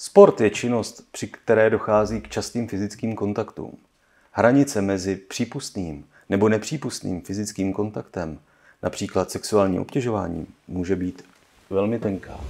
Sport je činnost, při které dochází k častým fyzickým kontaktům. Hranice mezi přípustným nebo nepřípustným fyzickým kontaktem, například sexuálním obtěžováním, může být velmi tenká.